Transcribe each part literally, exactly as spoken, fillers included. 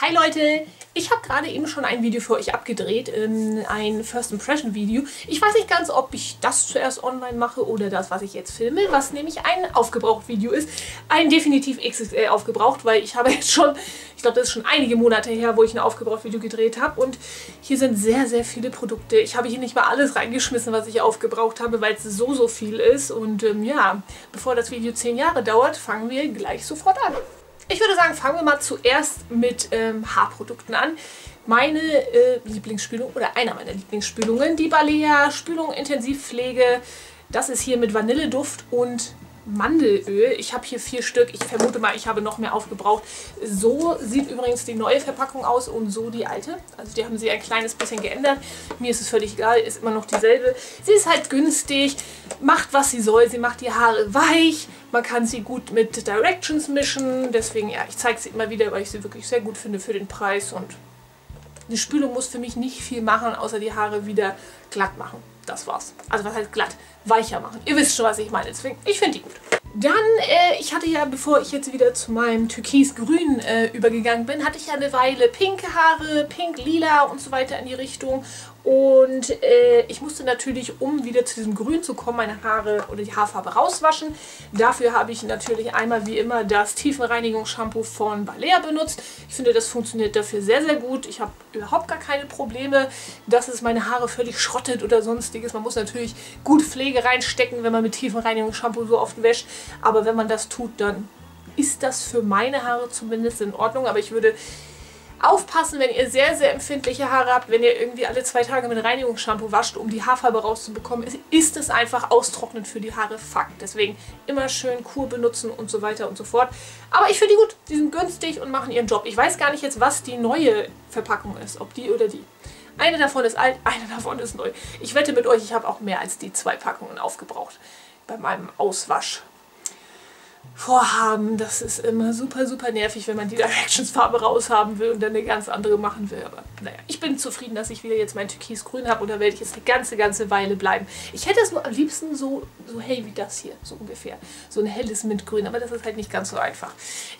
Hi Leute, ich habe gerade eben schon ein Video für euch abgedreht, ein First Impression Video. Ich weiß nicht ganz, ob ich das zuerst online mache oder das, was ich jetzt filme, was nämlich ein Aufgebraucht-Video ist. Ein definitiv X X L aufgebraucht, weil ich habe jetzt schon, ich glaube, das ist schon einige Monate her, wo ich ein Aufgebraucht-Video gedreht habe. Und hier sind sehr, sehr viele Produkte. Ich habe hier nicht mal alles reingeschmissen, was ich aufgebraucht habe, weil es so, so viel ist. Und ähm, ja, bevor das Video zehn Jahre dauert, fangen wir gleich sofort an. Ich würde sagen, fangen wir mal zuerst mit ähm, Haarprodukten an. Meine äh, Lieblingsspülung oder einer meiner Lieblingsspülungen, die Balea Spülung Intensivpflege. Das ist hier mit Vanilleduft und Mandelöl. Ich habe hier vier Stück. Ich vermute mal, ich habe noch mehr aufgebraucht. So sieht übrigens die neue Verpackung aus und so die alte. Also die haben sie ein kleines bisschen geändert. Mir ist es völlig egal, ist immer noch dieselbe. Sie ist halt günstig, macht was sie soll. Sie macht die Haare weich. Man kann sie gut mit Directions mischen. Deswegen, ja, ich zeige sie immer wieder, weil ich sie wirklich sehr gut finde für den Preis. Und eine Spülung muss für mich nicht viel machen, außer die Haare wieder glatt machen. Das war's. Also was heißt glatt? Weicher machen. Ihr wisst schon, was ich meine. Deswegen, ich finde die gut. Dann, äh, ich hatte ja, bevor ich jetzt wieder zu meinem Türkisgrün äh, übergegangen bin, hatte ich ja eine Weile pinke Haare, pink, lila und so weiter in die Richtung. Und äh, ich musste natürlich, um wieder zu diesem Grün zu kommen, meine Haare oder die Haarfarbe rauswaschen. Dafür habe ich natürlich einmal wie immer das Tiefenreinigungsshampoo von Balea benutzt. Ich finde, das funktioniert dafür sehr, sehr gut. Ich habe überhaupt gar keine Probleme, dass es meine Haare völlig schrottet oder sonstiges. Man muss natürlich gut Pflege reinstecken, wenn man mit Tiefenreinigungsshampoo so oft wäscht. Aber wenn man das tut, dann ist das für meine Haare zumindest in Ordnung. Aber ich würde aufpassen, wenn ihr sehr, sehr empfindliche Haare habt, wenn ihr irgendwie alle zwei Tage mit Reinigungsshampoo wascht, um die Haarfarbe rauszubekommen, ist es einfach austrocknend für die Haare. Fakt. Deswegen immer schön Kur benutzen und so weiter und so fort. Aber ich finde die gut. Die sind günstig und machen ihren Job. Ich weiß gar nicht jetzt, was die neue Verpackung ist. Ob die oder die. Eine davon ist alt, eine davon ist neu. Ich wette mit euch, ich habe auch mehr als die zwei Packungen aufgebraucht bei meinem Auswasch. Vorhaben, das ist immer super, super nervig, wenn man die Directions-Farbe raushaben will und dann eine ganz andere machen will. Aber naja, ich bin zufrieden, dass ich wieder jetzt mein Türkisgrün habe und da werde ich jetzt eine ganze, ganze Weile bleiben. Ich hätte es nur am liebsten so, so hell wie das hier, so ungefähr. So ein helles Mintgrün, aber das ist halt nicht ganz so einfach.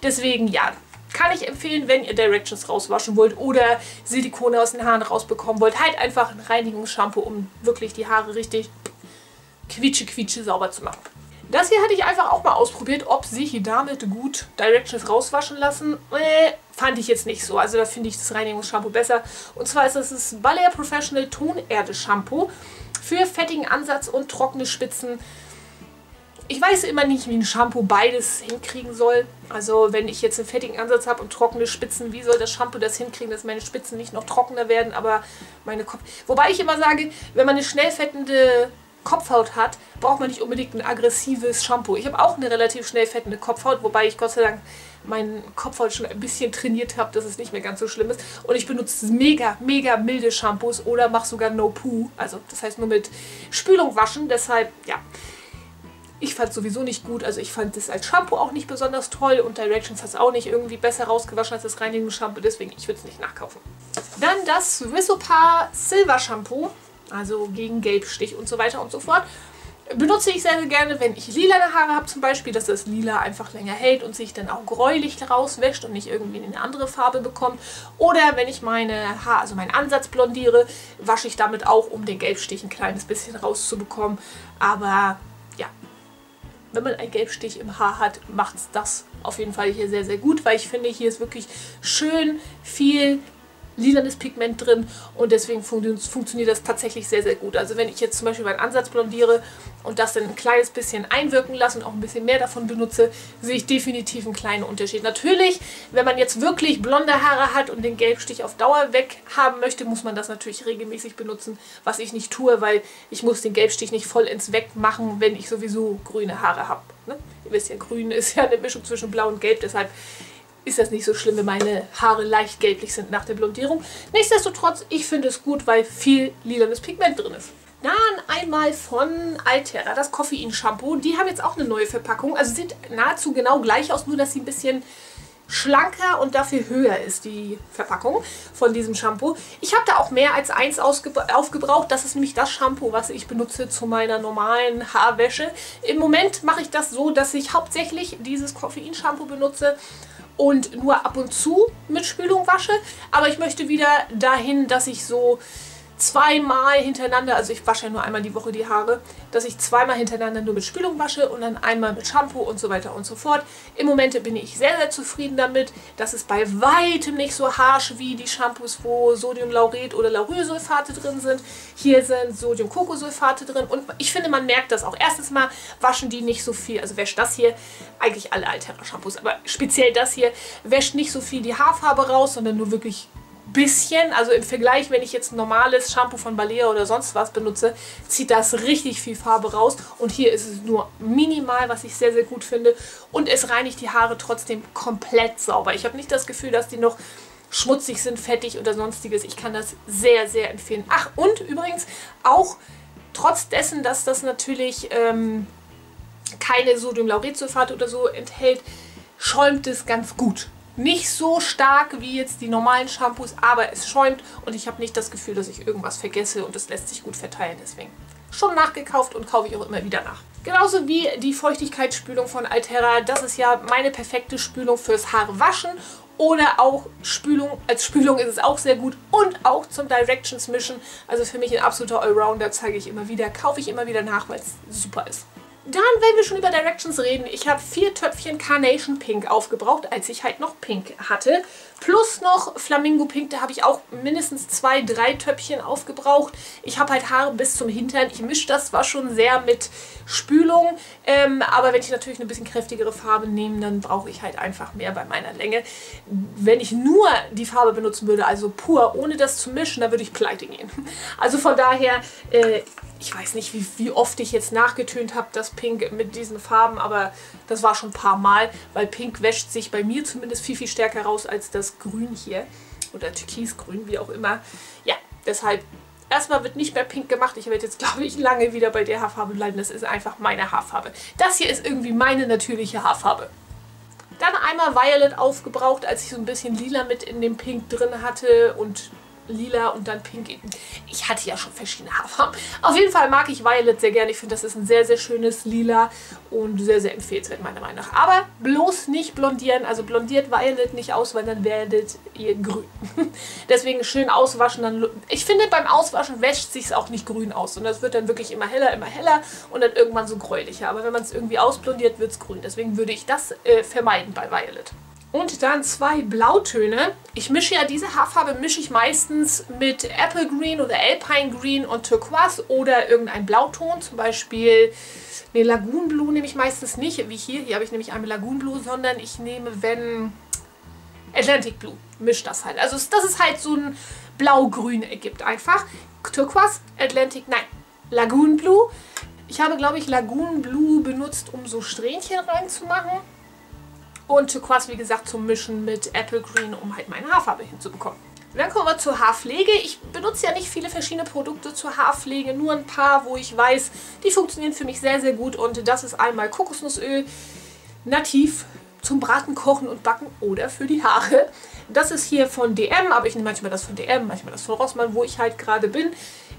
Deswegen, ja, kann ich empfehlen, wenn ihr Directions rauswaschen wollt oder Silikone aus den Haaren rausbekommen wollt, halt einfach ein Reinigungsshampoo, um wirklich die Haare richtig quietsche, quietsche sauber zu machen. Das hier hatte ich einfach auch mal ausprobiert, ob sich damit gut Directions rauswaschen lassen. Äh, fand ich jetzt nicht so. Also da finde ich das Reinigungsshampoo besser. Und zwar ist das das Balea Professional Tonerde Shampoo für fettigen Ansatz und trockene Spitzen. Ich weiß immer nicht, wie ein Shampoo beides hinkriegen soll. Also wenn ich jetzt einen fettigen Ansatz habe und trockene Spitzen, wie soll das Shampoo das hinkriegen, dass meine Spitzen nicht noch trockener werden, aber meine Kopf... Wobei ich immer sage, wenn man eine schnell fettende Kopfhaut hat, braucht man nicht unbedingt ein aggressives Shampoo. Ich habe auch eine relativ schnell fettende Kopfhaut, wobei ich Gott sei Dank meinen Kopfhaut schon ein bisschen trainiert habe, dass es nicht mehr ganz so schlimm ist. Und ich benutze mega, mega milde Shampoos oder mache sogar No Poo. Also das heißt nur mit Spülung waschen. Deshalb, ja, ich fand es sowieso nicht gut. Also ich fand es als Shampoo auch nicht besonders toll und Directions hat es auch nicht irgendwie besser rausgewaschen als das Reinigungsshampoo. Deswegen, ich würde es nicht nachkaufen. Dann das Biosopar Silver Shampoo. Also gegen Gelbstich und so weiter und so fort. Benutze ich sehr, sehr gerne, wenn ich lila Haare habe zum Beispiel, dass das Lila einfach länger hält und sich dann auch gräulich rauswäscht und nicht irgendwie eine andere Farbe bekommt. Oder wenn ich meine Haare, also meinen Ansatz blondiere, wasche ich damit auch, um den Gelbstich ein kleines bisschen rauszubekommen. Aber ja, wenn man einen Gelbstich im Haar hat, macht es das auf jeden Fall hier sehr, sehr gut, weil ich finde, hier ist wirklich schön viel lilanes Pigment drin und deswegen fun funktioniert das tatsächlich sehr, sehr gut. Also wenn ich jetzt zum Beispiel meinen Ansatz blondiere und das dann ein kleines bisschen einwirken lasse und auch ein bisschen mehr davon benutze, sehe ich definitiv einen kleinen Unterschied. Natürlich, wenn man jetzt wirklich blonde Haare hat und den Gelbstich auf Dauer weg haben möchte, muss man das natürlich regelmäßig benutzen, was ich nicht tue, weil ich muss den Gelbstich nicht vollends wegmachen, wenn ich sowieso grüne Haare habe. Ne? Ihr wisst ja, grün ist ja eine Mischung zwischen blau und gelb, deshalb ist das nicht so schlimm, wenn meine Haare leicht gelblich sind nach der Blondierung. Nichtsdestotrotz, ich finde es gut, weil viel lilanes Pigment drin ist. Dann einmal von Alterra, das Koffein-Shampoo. Die haben jetzt auch eine neue Verpackung. Also sieht nahezu genau gleich aus, nur dass sie ein bisschen schlanker und dafür höher ist die Verpackung von diesem Shampoo. Ich habe da auch mehr als eins aufgebraucht. Das ist nämlich das Shampoo, was ich benutze zu meiner normalen Haarwäsche. Im Moment mache ich das so, dass ich hauptsächlich dieses Koffein-Shampoo benutze und nur ab und zu mit Spülung wasche. Aber ich möchte wieder dahin, dass ich so zweimal hintereinander, also ich wasche ja nur einmal die Woche die Haare, dass ich zweimal hintereinander nur mit Spülung wasche und dann einmal mit Shampoo und so weiter und so fort. Im Moment bin ich sehr, sehr zufrieden damit. Das ist bei weitem nicht so harsch wie die Shampoos, wo Sodiumlauret oder Laurylsulfate drin sind. Hier sind Sodiumkokosulfate drin und ich finde, man merkt das auch. Erstens mal waschen die nicht so viel, also wäscht das hier, eigentlich alle Alterra Shampoos, aber speziell das hier, wäscht nicht so viel die Haarfarbe raus, sondern nur wirklich bisschen, also im Vergleich, wenn ich jetzt ein normales Shampoo von Balea oder sonst was benutze, zieht das richtig viel Farbe raus und hier ist es nur minimal, was ich sehr, sehr gut finde und es reinigt die Haare trotzdem komplett sauber. Ich habe nicht das Gefühl, dass die noch schmutzig sind, fettig oder sonstiges. Ich kann das sehr, sehr empfehlen. Ach, und übrigens auch trotz dessen, dass das natürlich ähm, keine Sodiumlauretsulfate oder so enthält, schäumt es ganz gut. Nicht so stark wie jetzt die normalen Shampoos, aber es schäumt und ich habe nicht das Gefühl, dass ich irgendwas vergesse und es lässt sich gut verteilen. Deswegen schon nachgekauft und kaufe ich auch immer wieder nach. Genauso wie die Feuchtigkeitsspülung von Alterra. Das ist ja meine perfekte Spülung fürs Haare waschen oder auch Spülung. Als Spülung ist es auch sehr gut und auch zum Directions mischen. Also für mich ein absoluter Allrounder, zeige ich immer wieder, kaufe ich immer wieder nach, weil es super ist. Dann, wenn wir schon über Directions reden, ich habe vier Töpfchen Carnation Pink aufgebraucht, als ich halt noch Pink hatte. Plus noch Flamingo Pink, da habe ich auch mindestens zwei, drei Töpfchen aufgebraucht. Ich habe halt Haare bis zum Hintern. Ich mische das zwar schon sehr mit Spülung, ähm, aber wenn ich natürlich eine bisschen kräftigere Farbe nehme, dann brauche ich halt einfach mehr bei meiner Länge. Wenn ich nur die Farbe benutzen würde, also pur, ohne das zu mischen, dann würde ich pleite gehen. Also von daher... Äh, Ich weiß nicht, wie, wie oft ich jetzt nachgetönt habe, das Pink mit diesen Farben, aber das war schon ein paar Mal, weil Pink wäscht sich bei mir zumindest viel, viel stärker raus als das Grün hier. Oder Türkisgrün, wie auch immer. Ja, deshalb, erstmal wird nicht mehr Pink gemacht. Ich werde jetzt, glaube ich, lange wieder bei der Haarfarbe bleiben. Das ist einfach meine Haarfarbe. Das hier ist irgendwie meine natürliche Haarfarbe. Dann einmal Violet aufgebraucht, als ich so ein bisschen Lila mit in dem Pink drin hatte und... Lila und dann Pink. Ich hatte ja schon verschiedene Haarfarben. Auf jeden Fall mag ich Violet sehr gerne. Ich finde, das ist ein sehr, sehr schönes Lila und sehr, sehr empfehlenswert, meiner Meinung nach. Aber bloß nicht blondieren. Also blondiert Violet nicht aus, weil dann werdet ihr grün. Deswegen schön auswaschen. Dann ich finde, beim Auswaschen wäscht sich es auch nicht grün aus. Und das wird dann wirklich immer heller, immer heller und dann irgendwann so gräulicher. Aber wenn man es irgendwie ausblondiert, wird es grün. Deswegen würde ich das äh, vermeiden bei Violet. Und dann zwei Blautöne. Ich mische ja diese Haarfarbe, mische ich meistens mit Apple Green oder Alpine Green und Turquoise oder irgendein Blauton. Zum Beispiel, ne, Lagoon Blue nehme ich meistens nicht, wie hier. Hier habe ich nämlich einmal Lagoon Blue, sondern ich nehme, wenn, Atlantic Blue. Mische das halt. Also das ist halt so ein Blau-Grün ergibt einfach. Turquoise, Atlantic, nein, Lagoon Blue. Ich habe, glaube ich, Lagoon Blue benutzt, um so Strähnchen reinzumachen. Und Turquoise, wie gesagt, zum Mischen mit Apple Green, um halt meine Haarfarbe hinzubekommen. Und dann kommen wir zur Haarpflege. Ich benutze ja nicht viele verschiedene Produkte zur Haarpflege, nur ein paar, wo ich weiß, die funktionieren für mich sehr, sehr gut. Und das ist einmal Kokosnussöl, nativ zum Braten, Kochen und Backen oder für die Haare. Das ist hier von D M, aber ich nehme manchmal das von D M, manchmal das von Rossmann, wo ich halt gerade bin.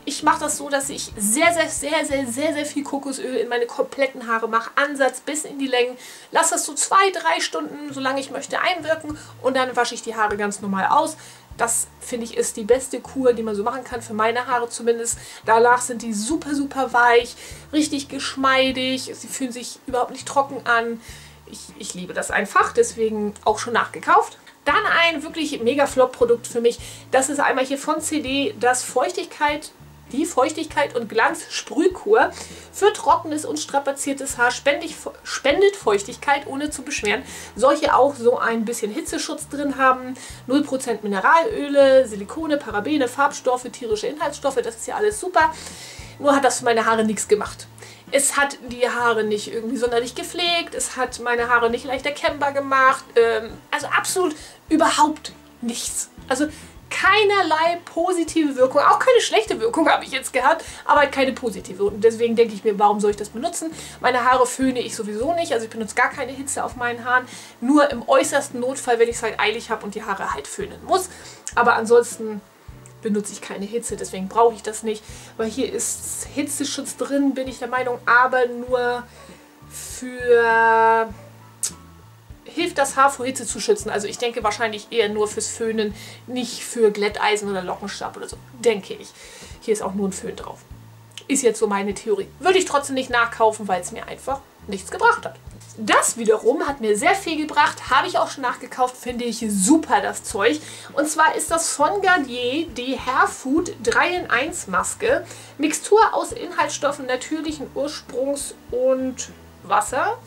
Ich mache das so, dass ich sehr, sehr, sehr, sehr, sehr, sehr viel Kokosöl in meine kompletten Haare mache. Ansatz bis in die Längen. Lasse das so zwei, drei Stunden, solange ich möchte, einwirken. Und dann wasche ich die Haare ganz normal aus. Das, finde ich, ist die beste Kur, die man so machen kann, für meine Haare zumindest. Danach sind die super, super weich, richtig geschmeidig. Sie fühlen sich überhaupt nicht trocken an. Ich, ich liebe das einfach, deswegen auch schon nachgekauft. Dann ein wirklich mega Flop-Produkt für mich. Das ist einmal hier von C D, das Feuchtigkeit... Die Feuchtigkeit und Glanz Sprühkur für trockenes und strapaziertes Haar spendet Feuchtigkeit, ohne zu beschweren. Soll hier auch so ein bisschen Hitzeschutz drin haben. null Prozent Mineralöle, Silikone, Parabene, Farbstoffe, tierische Inhaltsstoffe. Das ist ja alles super. Nur hat das für meine Haare nichts gemacht. Es hat die Haare nicht irgendwie sonderlich gepflegt. Es hat meine Haare nicht leicht erkennbar gemacht. Ähm, also absolut überhaupt nichts. Also... keinerlei positive Wirkung, auch keine schlechte Wirkung habe ich jetzt gehabt, aber halt keine positive. Und deswegen denke ich mir, warum soll ich das benutzen? Meine Haare föhne ich sowieso nicht, also ich benutze gar keine Hitze auf meinen Haaren. Nur im äußersten Notfall, wenn ich es halt eilig habe und die Haare halt föhnen muss. Aber ansonsten benutze ich keine Hitze, deswegen brauche ich das nicht. Weil hier ist Hitzeschutz drin, bin ich der Meinung, aber nur für... hilft das Haar vor Hitze zu schützen. Also ich denke wahrscheinlich eher nur fürs Föhnen, nicht für Glätteisen oder Lockenstab oder so, denke ich. Hier ist auch nur ein Föhn drauf. Ist jetzt so meine Theorie. Würde ich trotzdem nicht nachkaufen, weil es mir einfach nichts gebracht hat. Das wiederum hat mir sehr viel gebracht, habe ich auch schon nachgekauft, finde ich super das Zeug. Und zwar ist das von Garnier die Hair Food drei in eins Maske. Mixtur aus Inhaltsstoffen natürlichen Ursprungs und Wasser.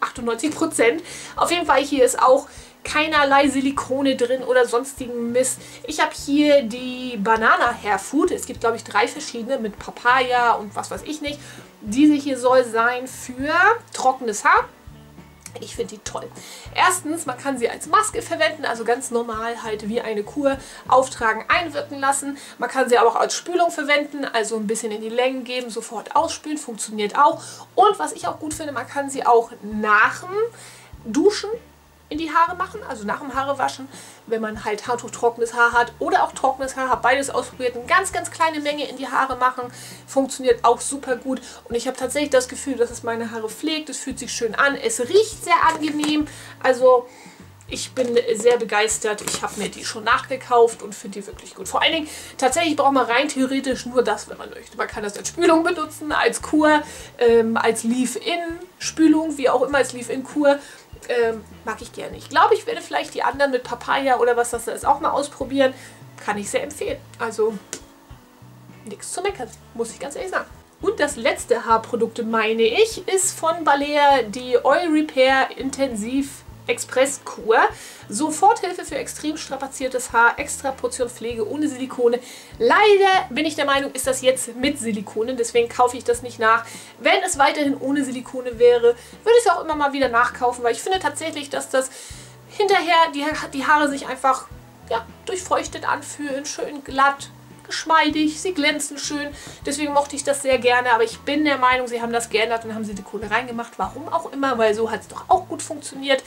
achtundneunzig Prozent. Auf jeden Fall hier ist auch keinerlei Silikone drin oder sonstigen Mist. Ich habe hier die Banana Hair Food. Es gibt, glaube ich, drei verschiedene mit Papaya und was weiß ich nicht. Diese hier soll sein für trockenes Haar. Ich finde die toll. Erstens, man kann sie als Maske verwenden, also ganz normal halt wie eine Kur auftragen, einwirken lassen. Man kann sie aber auch als Spülung verwenden, also ein bisschen in die Längen geben, sofort ausspülen, funktioniert auch. Und was ich auch gut finde, man kann sie auch nach dem Duschen in die Haare machen, also nach dem Haare waschen, wenn man halt Handtuch trockenes Haar hat oder auch trockenes Haar, habe beides ausprobiert, eine ganz, ganz kleine Menge in die Haare machen, funktioniert auch super gut und ich habe tatsächlich das Gefühl, dass es meine Haare pflegt, es fühlt sich schön an, es riecht sehr angenehm, also ich bin sehr begeistert, ich habe mir die schon nachgekauft und finde die wirklich gut. Vor allen Dingen, tatsächlich braucht man rein theoretisch nur das, wenn man möchte. Man kann das als Spülung benutzen, als Kur, ähm, als Leave-In-Spülung, wie auch immer, als Leave-In-Kur. Ähm, mag ich gerne. Ich glaube, ich werde vielleicht die anderen mit Papaya oder was das da ist auch mal ausprobieren. Kann ich sehr empfehlen. Also, nichts zu meckern, muss ich ganz ehrlich sagen. Und das letzte Haarprodukt, meine ich, ist von Balea die Oil Repair Intensiv Expresskur. Soforthilfe für extrem strapaziertes Haar, extra Portion Pflege ohne Silikone. Leider bin ich der Meinung, ist das jetzt mit Silikone, deswegen kaufe ich das nicht nach. Wenn es weiterhin ohne Silikone wäre, würde ich es auch immer mal wieder nachkaufen, weil ich finde tatsächlich, dass das hinterher die, ha die Haare sich einfach ja, durchfeuchtet anfühlen, schön glatt, geschmeidig, sie glänzen schön. Deswegen mochte ich das sehr gerne, aber ich bin der Meinung, sie haben das geändert und haben Silikone reingemacht. Warum auch immer, weil so hat es doch auch gut funktioniert.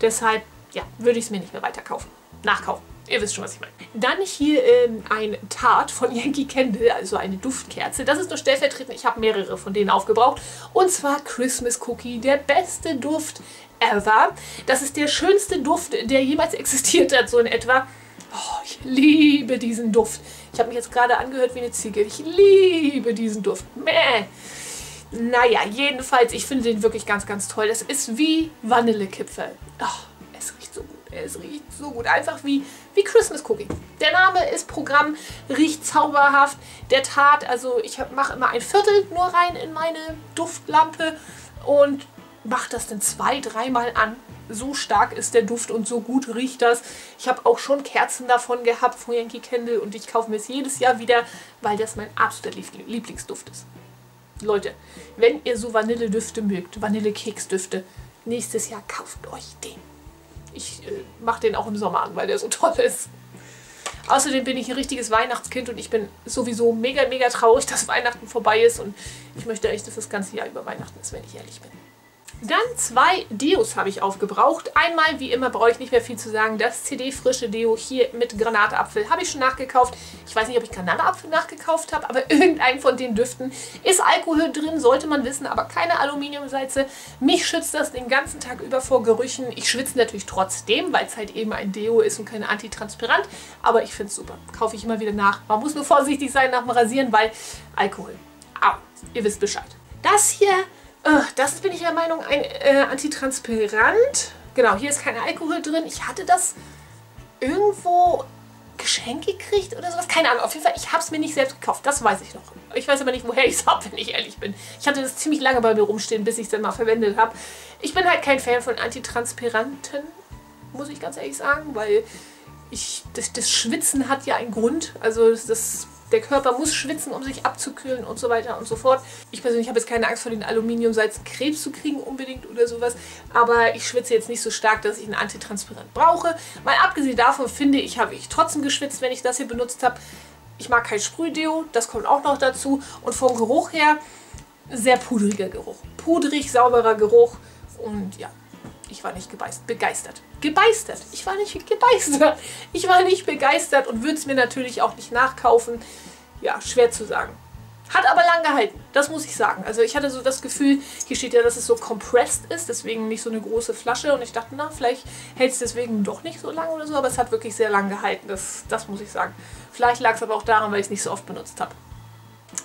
Deshalb, ja, würde ich es mir nicht mehr weiter kaufen. Nachkaufen. Ihr wisst schon, was ich meine. Dann hier ähm, ein Tarte von Yankee Candle, also eine Duftkerze. Das ist nur stellvertretend. Ich habe mehrere von denen aufgebraucht. Und zwar Christmas Cookie, der beste Duft ever. Das ist der schönste Duft, der jemals existiert hat, so in etwa. Oh, ich liebe diesen Duft. Ich habe mich jetzt gerade angehört wie eine Ziege. Ich liebe diesen Duft. Mäh. Naja, jedenfalls, ich finde den wirklich ganz, ganz toll. Das ist wie Vanillekipferl. Oh, es riecht so gut. Es riecht so gut. Einfach wie, wie Christmas Cookie. Der Name ist Programm, riecht zauberhaft. Der Tarte, also ich mache immer ein Viertel nur rein in meine Duftlampe und mache das dann zwei, dreimal an. So stark ist der Duft und so gut riecht das. Ich habe auch schon Kerzen davon gehabt von Yankee Candle und ich kaufe mir es jedes Jahr wieder, weil das mein absoluter Lieblingsduft ist. Leute, wenn ihr so Vanilledüfte mögt, Vanillekeksdüfte, nächstes Jahr kauft euch den. Ich äh, mache den auch im Sommer an, weil der so toll ist. Außerdem bin ich ein richtiges Weihnachtskind und ich bin sowieso mega, mega traurig, dass Weihnachten vorbei ist und ich möchte echt, dass das ganze Jahr über Weihnachten ist, wenn ich ehrlich bin. Dann zwei Deos habe ich aufgebraucht. Einmal, wie immer, brauche ich nicht mehr viel zu sagen. Das C D frische Deo hier mit Granatapfel habe ich schon nachgekauft. Ich weiß nicht, ob ich Granatapfel nachgekauft habe, aber irgendeinen von den Düften ist Alkohol drin, sollte man wissen, aber keine Aluminiumsalze. Mich schützt das den ganzen Tag über vor Gerüchen. Ich schwitze natürlich trotzdem, weil es halt eben ein Deo ist und kein Antitranspirant, aber ich finde es super. Kaufe ich immer wieder nach. Man muss nur vorsichtig sein nach dem Rasieren, weil Alkohol. Au, ihr wisst Bescheid. Das hier... Das bin ich der Meinung, ein äh, Antitranspirant. Genau, hier ist kein Alkohol drin. Ich hatte das irgendwo geschenkt gekriegt oder sowas. Keine Ahnung, auf jeden Fall, ich habe es mir nicht selbst gekauft. Das weiß ich noch. Ich weiß aber nicht, woher ich es habe, wenn ich ehrlich bin. Ich hatte das ziemlich lange bei mir rumstehen, bis ich es dann mal verwendet habe. Ich bin halt kein Fan von Antitranspiranten, muss ich ganz ehrlich sagen, weil ich, das, das Schwitzen hat ja einen Grund. Also das... das Der Körper muss schwitzen, um sich abzukühlen und so weiter und so fort. Ich persönlich habe jetzt keine Angst vor den Aluminiumsalzen, Krebs zu kriegen unbedingt oder sowas. Aber ich schwitze jetzt nicht so stark, dass ich einen Antitranspirant brauche. Mal abgesehen davon finde ich, habe ich trotzdem geschwitzt, wenn ich das hier benutzt habe. Ich mag kein Sprühdeo, das kommt auch noch dazu. Und vom Geruch her, sehr pudriger Geruch. Pudrig, sauberer Geruch und ja. Ich war nicht begeistert. Gebeistert. Ich war nicht gebeistert. Ich war nicht begeistert und würde es mir natürlich auch nicht nachkaufen. Ja, schwer zu sagen. Hat aber lang gehalten, das muss ich sagen. Also ich hatte so das Gefühl, hier steht ja, dass es so compressed ist, deswegen nicht so eine große Flasche. Und ich dachte, na, vielleicht hält es deswegen doch nicht so lang oder so. Aber es hat wirklich sehr lang gehalten, das, das muss ich sagen. Vielleicht lag es aber auch daran, weil ich es nicht so oft benutzt habe.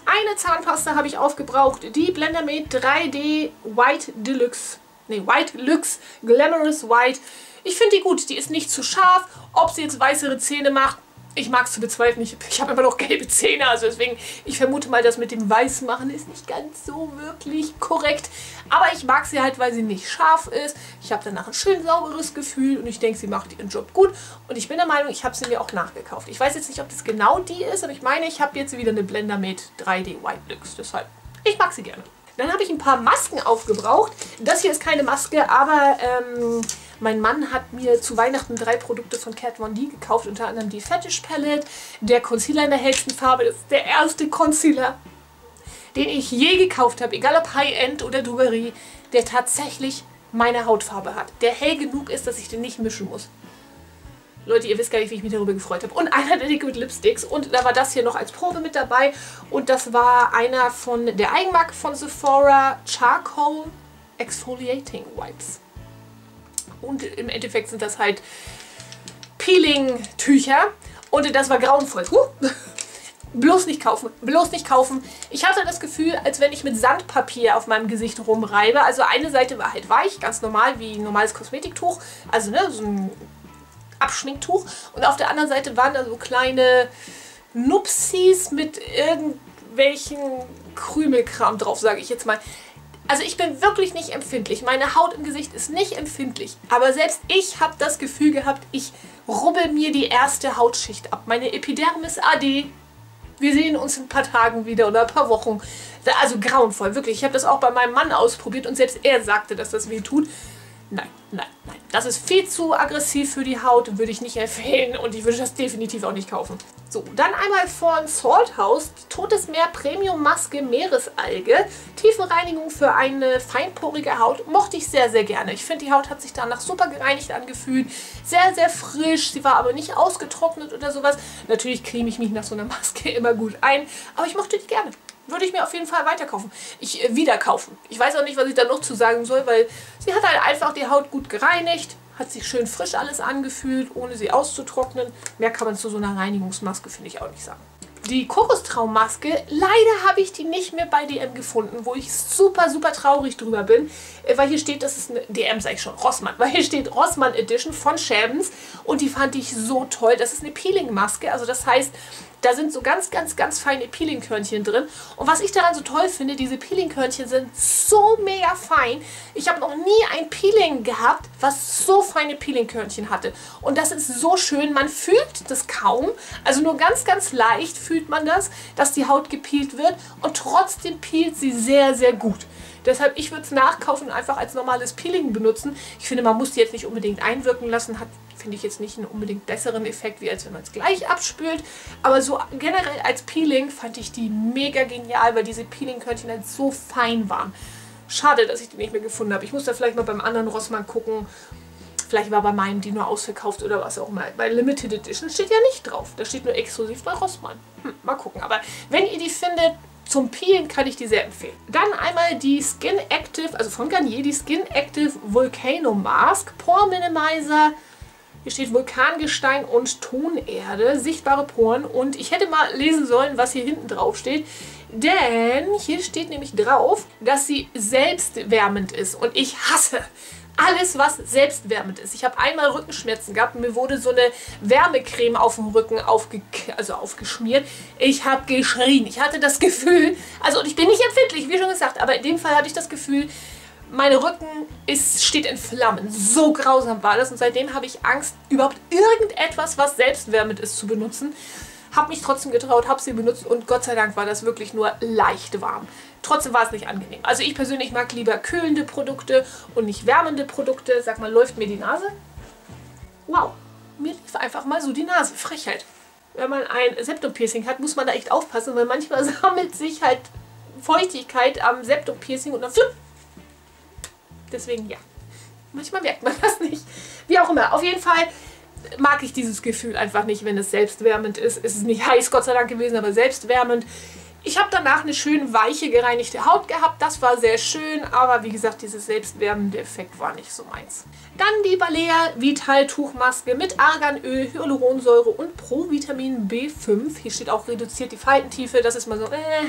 Eine Zahnpasta habe ich aufgebraucht. Die Blender Mate drei D White Deluxe. Ne, White Luxe, Glamorous White. Ich finde die gut, die ist nicht zu scharf. Ob sie jetzt weißere Zähne macht, ich mag es zu bezweifeln. Ich, ich habe immer noch gelbe Zähne, also deswegen, ich vermute mal, das mit dem Weißmachen ist nicht ganz so wirklich korrekt. Aber ich mag sie halt, weil sie nicht scharf ist. Ich habe danach ein schön sauberes Gefühl und ich denke, sie macht ihren Job gut. Und ich bin der Meinung, ich habe sie mir auch nachgekauft. Ich weiß jetzt nicht, ob das genau die ist, aber ich meine, ich habe jetzt wieder eine Blender Mate drei D White Luxe. Deshalb, ich mag sie gerne. Dann habe ich ein paar Masken aufgebraucht. Das hier ist keine Maske, aber ähm, mein Mann hat mir zu Weihnachten drei Produkte von Kat Von D gekauft. Unter anderem die Fetish Palette, der Concealer in der hellsten Farbe. Das ist der erste Concealer, den ich je gekauft habe, egal ob High-End oder Drogerie, der tatsächlich meine Hautfarbe hat. Der hell genug ist, dass ich den nicht mischen muss. Leute, ihr wisst gar nicht, wie ich mich darüber gefreut habe. Und einer der Liquid Lipsticks. Und da war das hier noch als Probe mit dabei. Und das war einer von der Eigenmarke von Sephora, Charcoal Exfoliating Wipes. Und im Endeffekt sind das halt Peeling-Tücher. Und das war grauenvoll. Huh. Bloß nicht kaufen, bloß nicht kaufen. Ich hatte das Gefühl, als wenn ich mit Sandpapier auf meinem Gesicht rumreibe. Also eine Seite war halt weich, ganz normal, wie ein normales Kosmetiktuch. Also ne, so ein Abschminktuch, und auf der anderen Seite waren da so kleine Nupsis mit irgendwelchen Krümelkram drauf, sage ich jetzt mal. Also ich bin wirklich nicht empfindlich. Meine Haut im Gesicht ist nicht empfindlich. Aber selbst ich habe das Gefühl gehabt, ich rubbel mir die erste Hautschicht ab. Meine Epidermis A D. Wir sehen uns in ein paar Tagen wieder oder ein paar Wochen. Also grauenvoll, wirklich. Ich habe das auch bei meinem Mann ausprobiert und selbst er sagte, dass das weh tut. Nein, nein, nein. Das ist viel zu aggressiv für die Haut, würde ich nicht empfehlen und ich würde das definitiv auch nicht kaufen. So, dann einmal von Salt House, Totes Meer Premium Maske Meeresalge. Tiefenreinigung für eine feinporige Haut, mochte ich sehr, sehr gerne. Ich finde, die Haut hat sich danach super gereinigt angefühlt, sehr, sehr frisch. Sie war aber nicht ausgetrocknet oder sowas. Natürlich creme ich mich nach so einer Maske immer gut ein, aber ich mochte die gerne. Würde ich mir auf jeden Fall weiterkaufen. Ich äh, wieder kaufen. Ich weiß auch nicht, was ich da noch zu sagen soll, weil sie hat halt einfach die Haut gut gereinigt, hat sich schön frisch alles angefühlt, ohne sie auszutrocknen. Mehr kann man zu so einer Reinigungsmaske, finde ich, auch nicht sagen. Die Kokostraummaske, leider habe ich die nicht mehr bei D M gefunden, wo ich super, super traurig drüber bin, weil hier steht, das ist eine, D M sage ich schon, Rossmann, weil hier steht Rossmann Edition von Schäbens und die fand ich so toll. Das ist eine Peeling-Maske, also das heißt, da sind so ganz, ganz, ganz feine Peeling-Körnchen drin. Und was ich daran so toll finde, diese Peeling-Körnchen sind so mega fein. Ich habe noch nie ein Peeling gehabt, was so feine Peeling-Körnchen hatte. Und das ist so schön. Man fühlt das kaum. Also nur ganz, ganz leicht fühlt man das, dass die Haut gepeelt wird. Und trotzdem peelt sie sehr, sehr gut. Deshalb, ich würde es nachkaufen und einfach als normales Peeling benutzen. Ich finde, man muss die jetzt nicht unbedingt einwirken lassen. Hat, finde ich, jetzt nicht einen unbedingt besseren Effekt, wie als wenn man es gleich abspült. Aber so generell als Peeling fand ich die mega genial, weil diese Peeling-Körnchen halt so fein waren. Schade, dass ich die nicht mehr gefunden habe. Ich muss da vielleicht mal beim anderen Rossmann gucken. Vielleicht war bei meinem die nur ausverkauft oder was auch immer. Bei Limited Edition steht ja nicht drauf. Da steht nur exklusiv bei Rossmann. Hm, mal gucken. Aber wenn ihr die findet, zum Peelen kann ich die sehr empfehlen. Dann einmal die Skin Active, also von Garnier, die Skin Active Volcano Mask, Pore Minimizer. Hier steht Vulkangestein und Tonerde, sichtbare Poren. Und ich hätte mal lesen sollen, was hier hinten drauf steht. Denn hier steht nämlich drauf, dass sie selbstwärmend ist. Und ich hasse alles, was selbstwärmend ist. Ich habe einmal Rückenschmerzen gehabt und mir wurde so eine Wärmecreme auf dem Rücken aufge also aufgeschmiert. Ich habe geschrien. Ich hatte das Gefühl, also und ich bin nicht empfindlich, wie schon gesagt, aber in dem Fall hatte ich das Gefühl, mein Rücken ist, steht in Flammen. So grausam war das und seitdem habe ich Angst, überhaupt irgendetwas, was selbstwärmend ist, zu benutzen. Habe mich trotzdem getraut, habe sie benutzt und Gott sei Dank war das wirklich nur leicht warm. Trotzdem war es nicht angenehm. Also ich persönlich mag lieber kühlende Produkte und nicht wärmende Produkte. Sag mal, läuft mir die Nase? Wow, mir lief einfach mal so die Nase. Frechheit. Wenn man ein Septum-Piercing hat, muss man da echt aufpassen, weil manchmal sammelt sich halt Feuchtigkeit am Septum-Piercing und dann flipp. Deswegen ja. Manchmal merkt man das nicht. Wie auch immer. Auf jeden Fall mag ich dieses Gefühl einfach nicht, wenn es selbstwärmend ist. Es ist nicht heiß, Gott sei Dank gewesen, aber selbstwärmend. Ich habe danach eine schön weiche, gereinigte Haut gehabt. Das war sehr schön, aber wie gesagt, dieses selbstwärmende Effekt war nicht so meins. Dann die Balea Vital-Tuchmaske mit Arganöl, Hyaluronsäure und Provitamin B fünf. Hier steht auch reduziert die Faltentiefe. Das ist mal so, äh,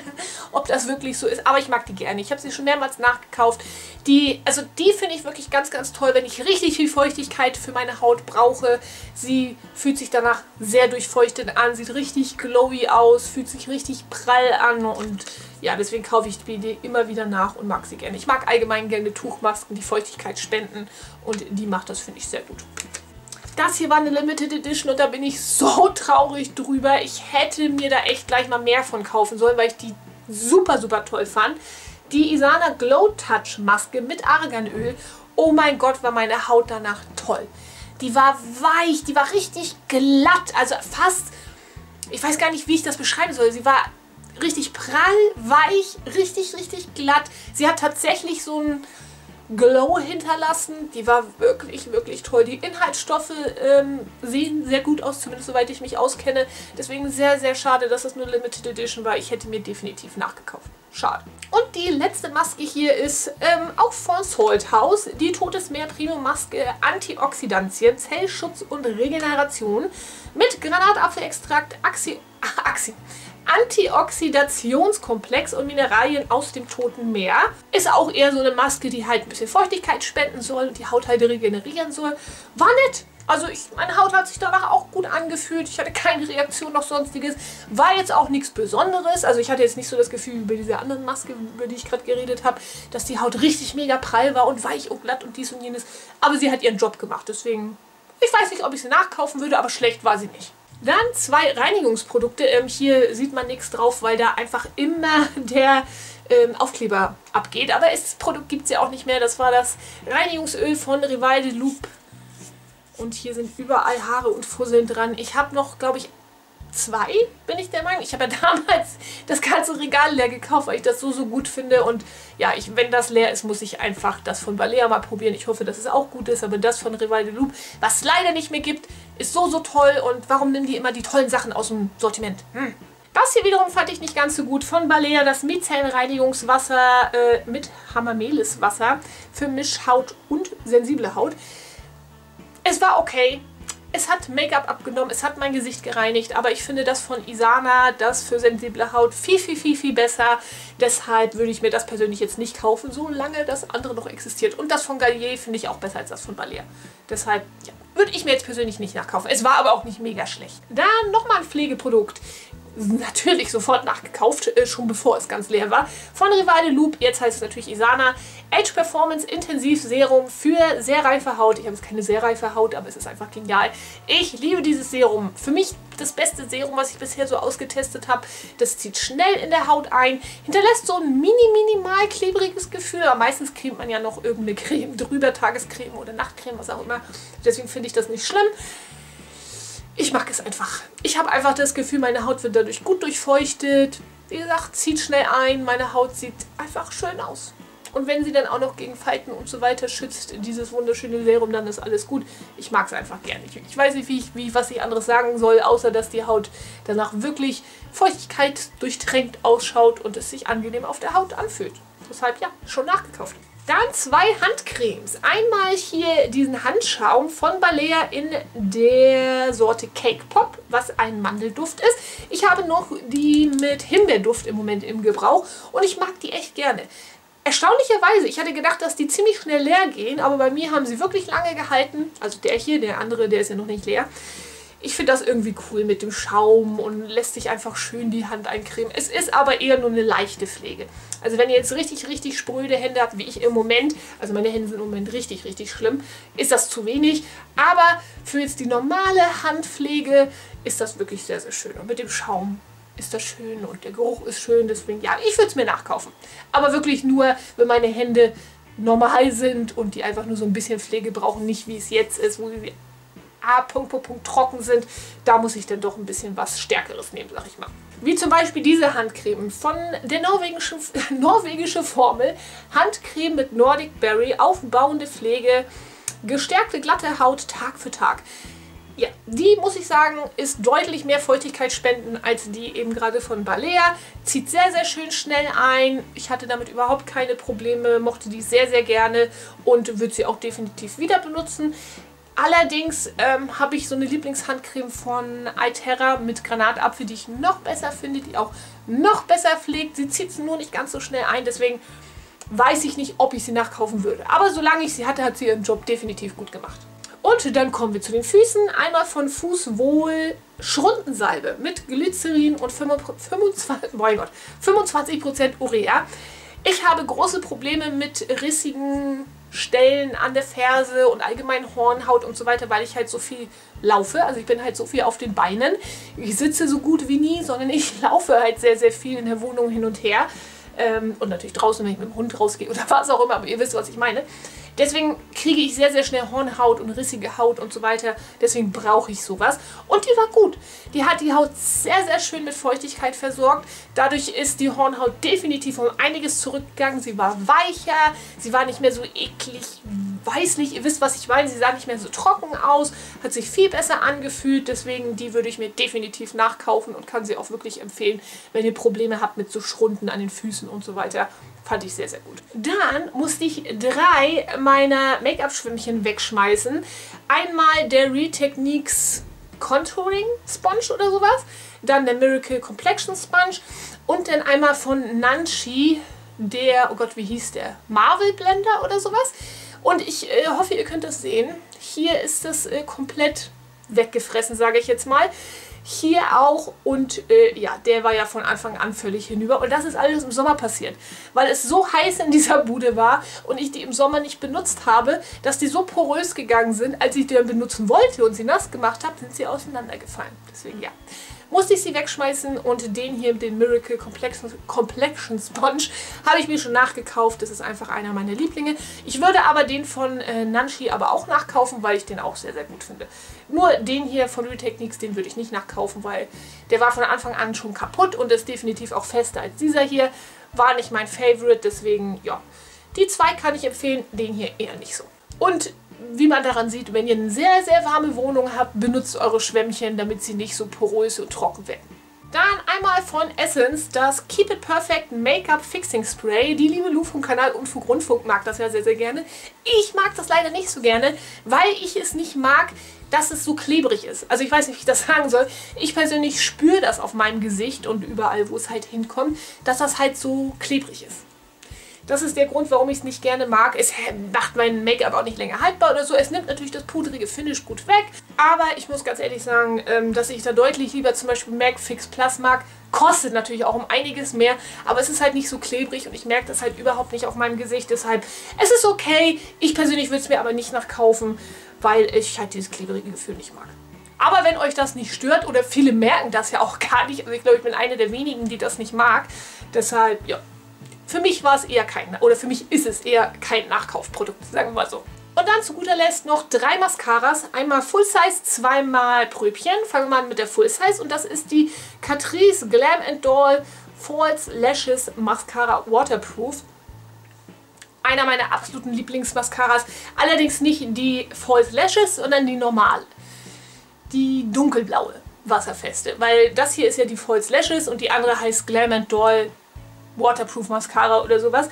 ob das wirklich so ist. Aber ich mag die gerne. Ich habe sie schon mehrmals nachgekauft. Die, also die finde ich wirklich ganz, ganz toll, wenn ich richtig viel Feuchtigkeit für meine Haut brauche. Sie fühlt sich danach sehr durchfeuchtet an, sieht richtig glowy aus, fühlt sich richtig prall an und ja, deswegen kaufe ich die immer wieder nach und mag sie gerne. Ich mag allgemein gerne Tuchmasken, die Feuchtigkeit spenden und die macht das, finde ich, sehr gut. Das hier war eine Limited Edition und da bin ich so traurig drüber. Ich hätte mir da echt gleich mal mehr von kaufen sollen, weil ich die super, super toll fand. Die Isana Glow Touch Maske mit Arganöl. Oh mein Gott, war meine Haut danach toll. Die war weich, die war richtig glatt, also fast, ich weiß gar nicht, wie ich das beschreiben soll. Sie war richtig prall, weich, richtig, richtig glatt. Sie hat tatsächlich so einen Glow hinterlassen. Die war wirklich, wirklich toll. Die Inhaltsstoffe ähm, sehen sehr gut aus, zumindest soweit ich mich auskenne. Deswegen sehr, sehr schade, dass das nur Limited Edition war. Ich hätte mir definitiv nachgekauft. Schade. Und die letzte Maske hier ist ähm, auch von Salt House. Die Totes Meer Primo Maske Antioxidantien, Zellschutz und Regeneration mit Granatapfelextrakt, Axi... Ach, Axi... Antioxidationskomplex und Mineralien aus dem Toten Meer. Ist auch eher so eine Maske, die halt ein bisschen Feuchtigkeit spenden soll und die Haut halt regenerieren soll. War nett. Also ich, meine Haut hat sich danach auch gut angefühlt. Ich hatte keine Reaktion noch sonstiges. War jetzt auch nichts Besonderes. Also ich hatte jetzt nicht so das Gefühl über diese anderen Maske, über die ich gerade geredet habe, dass die Haut richtig mega prall war und weich und glatt und dies und jenes. Aber sie hat ihren Job gemacht. Deswegen, ich weiß nicht, ob ich sie nachkaufen würde, aber schlecht war sie nicht. Dann zwei Reinigungsprodukte. Ähm, hier sieht man nichts drauf, weil da einfach immer der ähm, Aufkleber abgeht. Aber das Produkt gibt es ja auch nicht mehr. Das war das Reinigungsöl von Rival de Loup. Und hier sind überall Haare und Fusseln dran. Ich habe noch, glaube ich, zwei, bin ich der Meinung. Ich habe ja damals das ganze Regal leer gekauft, weil ich das so, so gut finde. Und ja, ich, wenn das leer ist, muss ich einfach das von Balea mal probieren. Ich hoffe, dass es auch gut ist. Aber das von Rival de Loup, was es leider nicht mehr gibt, ist so, so toll. Und warum nehmen die immer die tollen Sachen aus dem Sortiment? Hm. Das hier wiederum fand ich nicht ganz so gut. Von Balea das Micellenreinigungswasser äh, mit Hamamelis-Wasser für Mischhaut und sensible Haut. Es war okay. Es hat Make-up abgenommen, es hat mein Gesicht gereinigt, aber ich finde das von Isana, das für sensible Haut, viel, viel, viel, viel besser. Deshalb würde ich mir das persönlich jetzt nicht kaufen, solange das andere noch existiert. Und das von Garnier finde ich auch besser als das von Balea. Deshalb, ja, würde ich mir jetzt persönlich nicht nachkaufen. Es war aber auch nicht mega schlecht. Dann nochmal ein Pflegeprodukt. Natürlich sofort nachgekauft, äh, schon bevor es ganz leer war. Von Rival de Loup, jetzt heißt es natürlich Isana, Age Performance Intensiv Serum für sehr reife Haut. Ich habe jetzt keine sehr reife Haut, aber es ist einfach genial. Ich liebe dieses Serum. Für mich das beste Serum, was ich bisher so ausgetestet habe. Das zieht schnell in der Haut ein, hinterlässt so ein mini, minimal klebriges Gefühl. Aber meistens cremt man ja noch irgendeine Creme drüber, Tagescreme oder Nachtcreme, was auch immer. Deswegen finde ich das nicht schlimm. Ich mag es einfach. Ich habe einfach das Gefühl, meine Haut wird dadurch gut durchfeuchtet. Wie gesagt, zieht schnell ein. Meine Haut sieht einfach schön aus. Und wenn sie dann auch noch gegen Falten und so weiter schützt, dieses wunderschöne Serum, dann ist alles gut. Ich mag es einfach gerne. Ich, ich weiß nicht, wie ich, wie, was ich anderes sagen soll, außer dass die Haut danach wirklich Feuchtigkeit durchtränkt ausschaut und es sich angenehm auf der Haut anfühlt. Deshalb, ja, schon nachgekauft. Dann zwei Handcremes. Einmal hier diesen Handschaum von Balea in der Sorte Cake Pop, was ein Mandelduft ist. Ich habe noch die mit Himbeerduft im Moment im Gebrauch und ich mag die echt gerne. Erstaunlicherweise, ich hatte gedacht, dass die ziemlich schnell leer gehen, aber bei mir haben sie wirklich lange gehalten. Also der hier, der andere, der ist ja noch nicht leer. Ich finde das irgendwie cool mit dem Schaum und lässt sich einfach schön die Hand eincremen. Es ist aber eher nur eine leichte Pflege. Also wenn ihr jetzt richtig, richtig spröde Hände habt, wie ich im Moment, also meine Hände sind im Moment richtig, richtig schlimm, ist das zu wenig. Aber für jetzt die normale Handpflege ist das wirklich sehr, sehr schön. Und mit dem Schaum ist das schön und der Geruch ist schön. Deswegen, ja, ich würde es mir nachkaufen. Aber wirklich nur, wenn meine Hände normal sind und die einfach nur so ein bisschen Pflege brauchen. Nicht wie es jetzt ist, wo sie... Ah, Punkt, Punkt, Punkt, trocken sind, da muss ich dann doch ein bisschen was Stärkeres nehmen, sag ich mal. Wie zum Beispiel diese Handcreme von der norwegischen, norwegische Formel. Handcreme mit Nordic Berry, aufbauende Pflege, gestärkte glatte Haut Tag für Tag. Ja, die, muss ich sagen, ist deutlich mehr Feuchtigkeit spendend als die eben gerade von Balea. Zieht sehr, sehr schön schnell ein. Ich hatte damit überhaupt keine Probleme, mochte die sehr, sehr gerne und würde sie auch definitiv wieder benutzen. Allerdings ähm, habe ich so eine Lieblingshandcreme von Alterra mit Granatapfel, die ich noch besser finde, die auch noch besser pflegt. Sie zieht es nur nicht ganz so schnell ein, deswegen weiß ich nicht, ob ich sie nachkaufen würde. Aber solange ich sie hatte, hat sie ihren Job definitiv gut gemacht. Und dann kommen wir zu den Füßen. Einmal von Fußwohl Schrundensalbe mit Glycerin und fünfundzwanzig Prozent Urea. Ich habe große Probleme mit rissigen Stellen an der Ferse und allgemein Hornhaut und so weiter, weil ich halt so viel laufe. Also ich bin halt so viel auf den Beinen. Ich sitze so gut wie nie, sondern ich laufe halt sehr, sehr viel in der Wohnung hin und her. Ähm, und natürlich draußen, wenn ich mit dem Hund rausgehe oder was auch immer, aber ihr wisst, was ich meine. Deswegen kriege ich sehr, sehr schnell Hornhaut und rissige Haut und so weiter. Deswegen brauche ich sowas. Und die war gut. Die hat die Haut sehr, sehr schön mit Feuchtigkeit versorgt. Dadurch ist die Hornhaut definitiv um einiges zurückgegangen. Sie war weicher, sie war nicht mehr so eklig, weißlich. Ihr wisst, was ich meine. Sie sah nicht mehr so trocken aus, hat sich viel besser angefühlt. Deswegen, die würde ich mir definitiv nachkaufen und kann sie auch wirklich empfehlen, wenn ihr Probleme habt mit so Schrunden an den Füßen und so weiter. Fand ich sehr, sehr gut. Dann musste ich drei meiner Make-up-Schwämmchen wegschmeißen. Einmal der Real Techniques Contouring Sponge oder sowas. Dann der Miracle Complexion Sponge. Und dann einmal von Nanshi der, oh Gott, wie hieß der? Marvel Blender oder sowas. Und ich äh, hoffe, ihr könnt das sehen. Hier ist das äh, komplett weggefressen, sage ich jetzt mal. Hier auch und äh, ja, der war ja von Anfang an völlig hinüber. Und das ist alles im Sommer passiert, weil es so heiß in dieser Bude war und ich die im Sommer nicht benutzt habe, dass die so porös gegangen sind, als ich die dann benutzen wollte und sie nass gemacht habe, sind sie auseinandergefallen. Deswegen ja, musste ich sie wegschmeißen und den hier, den Miracle Complexion Sponge, habe ich mir schon nachgekauft. Das ist einfach einer meiner Lieblinge. Ich würde aber den von äh, Nanshi aber auch nachkaufen, weil ich den auch sehr, sehr gut finde. Nur den hier von Real Techniques, den würde ich nicht nachkaufen, weil der war von Anfang an schon kaputt und ist definitiv auch fester als dieser hier. War nicht mein Favorite, deswegen, ja, die zwei kann ich empfehlen, den hier eher nicht so. Und wie man daran sieht, wenn ihr eine sehr, sehr warme Wohnung habt, benutzt eure Schwämmchen, damit sie nicht so porös und trocken werden. Dann einmal von Essence, das Keep It Perfect Make-up Fixing Spray. Die liebe Lou vom Kanal Unfug Rundfunk mag das ja sehr, sehr gerne. Ich mag das leider nicht so gerne, weil ich es nicht mag, dass es so klebrig ist. Also ich weiß nicht, wie ich das sagen soll. Ich persönlich spüre das auf meinem Gesicht und überall, wo es halt hinkommt, dass das halt so klebrig ist. Das ist der Grund, warum ich es nicht gerne mag. Es macht mein Make-up auch nicht länger haltbar oder so. Es nimmt natürlich das pudrige Finish gut weg. Aber ich muss ganz ehrlich sagen, dass ich da deutlich lieber zum Beispiel M A C Fix Plus mag. Kostet natürlich auch um einiges mehr. Aber es ist halt nicht so klebrig und ich merke das halt überhaupt nicht auf meinem Gesicht. Deshalb, es ist okay. Ich persönlich würde es mir aber nicht nachkaufen, weil ich halt dieses klebrige Gefühl nicht mag. Aber wenn euch das nicht stört, oder viele merken das ja auch gar nicht. Also ich glaube, ich bin eine der wenigen, die das nicht mag. Deshalb, ja. Für mich war es eher kein, oder für mich ist es eher kein Nachkaufprodukt, sagen wir mal so. Und dann zu guter Letzt noch drei Mascaras. Einmal Full Size, zweimal Pröbchen. Fangen wir mal an mit der Full Size und das ist die Catrice Glam and Doll False Lashes Mascara Waterproof. Einer meiner absoluten Lieblingsmascaras. Allerdings nicht die False Lashes, sondern die normale. Die dunkelblaue, wasserfeste. Weil das hier ist ja die False Lashes und die andere heißt Glam and Doll Waterproof Mascara oder sowas.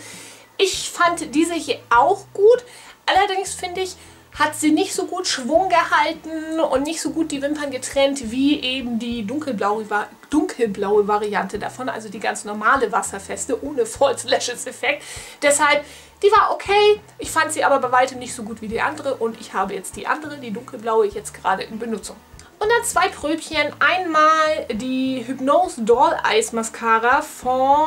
Ich fand diese hier auch gut. Allerdings finde ich, hat sie nicht so gut Schwung gehalten und nicht so gut die Wimpern getrennt wie eben die dunkelblaue, dunkelblaue Variante davon. Also die ganz normale wasserfeste ohne False Lashes Effekt. Deshalb, die war okay. Ich fand sie aber bei weitem nicht so gut wie die andere. Und ich habe jetzt die andere, die dunkelblaue, jetzt gerade in Benutzung. Und dann zwei Pröbchen. Einmal die Hypnose Doll Eyes Mascara von,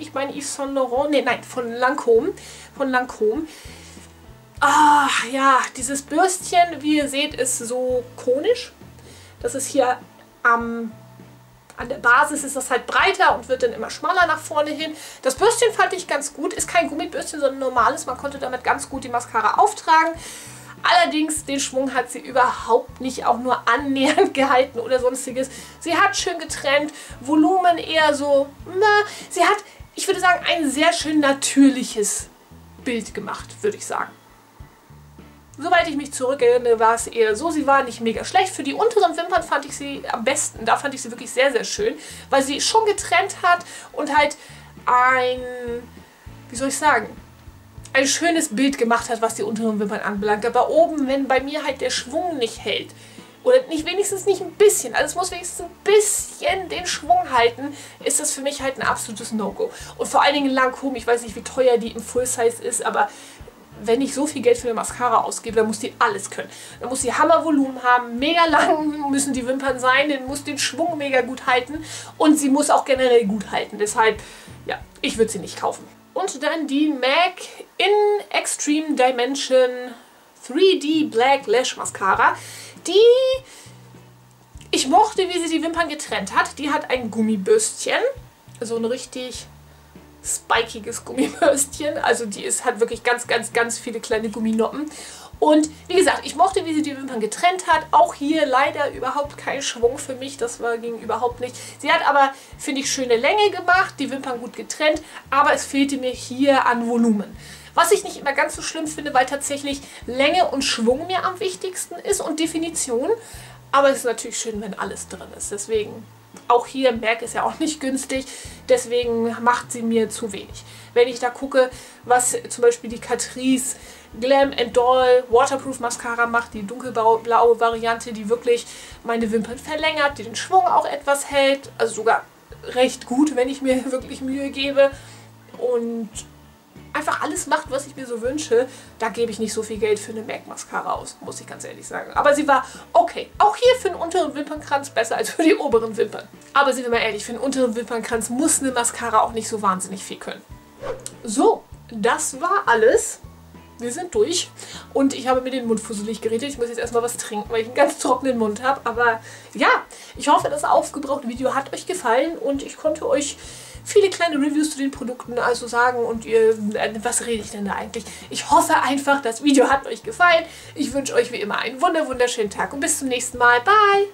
ich meine Yves Saint Laurent, nee, nein, von Lancôme. Von Lancôme. Ah, ja, dieses Bürstchen, wie ihr seht, ist so konisch. Das ist hier am, an der Basis ist das halt breiter und wird dann immer schmaler nach vorne hin. Das Bürstchen fand ich ganz gut. Ist kein Gummibürstchen, sondern normales. Man konnte damit ganz gut die Mascara auftragen. Allerdings, den Schwung hat sie überhaupt nicht auch nur annähernd gehalten oder sonstiges. Sie hat schön getrennt, Volumen eher so, na, sie hat, ich würde sagen, ein sehr schön natürliches Bild gemacht, würde ich sagen. Soweit ich mich zurückerinnere, war es eher so, sie war nicht mega schlecht. Für die unteren Wimpern fand ich sie am besten. Da fand ich sie wirklich sehr, sehr schön, weil sie schon getrennt hat und halt ein, wie soll ich sagen, ein schönes Bild gemacht hat, was die unteren Wimpern anbelangt. Aber oben, wenn bei mir halt der Schwung nicht hält, oder nicht wenigstens nicht ein bisschen, also es muss wenigstens ein bisschen den Schwung halten, ist das für mich halt ein absolutes No-Go. Und vor allen Dingen Lancôme, ich weiß nicht, wie teuer die im Full-Size ist, aber wenn ich so viel Geld für eine Mascara ausgebe, dann muss die alles können. Dann muss die Hammervolumen haben, mega lang müssen die Wimpern sein, dann muss den Schwung mega gut halten und sie muss auch generell gut halten. Deshalb, ja, ich würde sie nicht kaufen. Und dann die MAC in Extreme Dimension drei D Black Lash Mascara. Die, ich mochte, wie sie die Wimpern getrennt hat. Die hat ein Gummibürstchen, so ein richtig spikiges Gummibürstchen. Also die ist, hat wirklich ganz, ganz, ganz viele kleine Gumminoppen. Und wie gesagt, ich mochte, wie sie die Wimpern getrennt hat. Auch hier leider überhaupt kein Schwung für mich. Das war, ging überhaupt nicht. Sie hat aber, finde ich, schöne Länge gemacht, die Wimpern gut getrennt. Aber es fehlte mir hier an Volumen. Was ich nicht immer ganz so schlimm finde, weil tatsächlich Länge und Schwung mir am wichtigsten ist und Definition. Aber es ist natürlich schön, wenn alles drin ist. Deswegen, auch hier, MAC ist ja auch nicht günstig, deswegen macht sie mir zu wenig. Wenn ich da gucke, was zum Beispiel die Catrice Glam and Doll Waterproof Mascara macht, die dunkelblaue Variante, die wirklich meine Wimpern verlängert, die den Schwung auch etwas hält, also sogar recht gut, wenn ich mir wirklich Mühe gebe und einfach alles macht, was ich mir so wünsche, da gebe ich nicht so viel Geld für eine MAC-Mascara aus, muss ich ganz ehrlich sagen. Aber sie war okay. Auch hier für den unteren Wimpernkranz besser als für die oberen Wimpern. Aber sind wir mal ehrlich, für den unteren Wimpernkranz muss eine Mascara auch nicht so wahnsinnig viel können. So, das war alles. Wir sind durch. Und ich habe mir den Mund fusselig geredet. Ich muss jetzt erstmal was trinken, weil ich einen ganz trockenen Mund habe. Aber ja, ich hoffe, das aufgebrauchte Video hat euch gefallen und ich konnte euch viele kleine Reviews zu den Produkten also sagen und ihr, was rede ich denn da eigentlich? Ich hoffe einfach, das Video hat euch gefallen. Ich wünsche euch wie immer einen wunder wunderschönen Tag und bis zum nächsten Mal. Bye!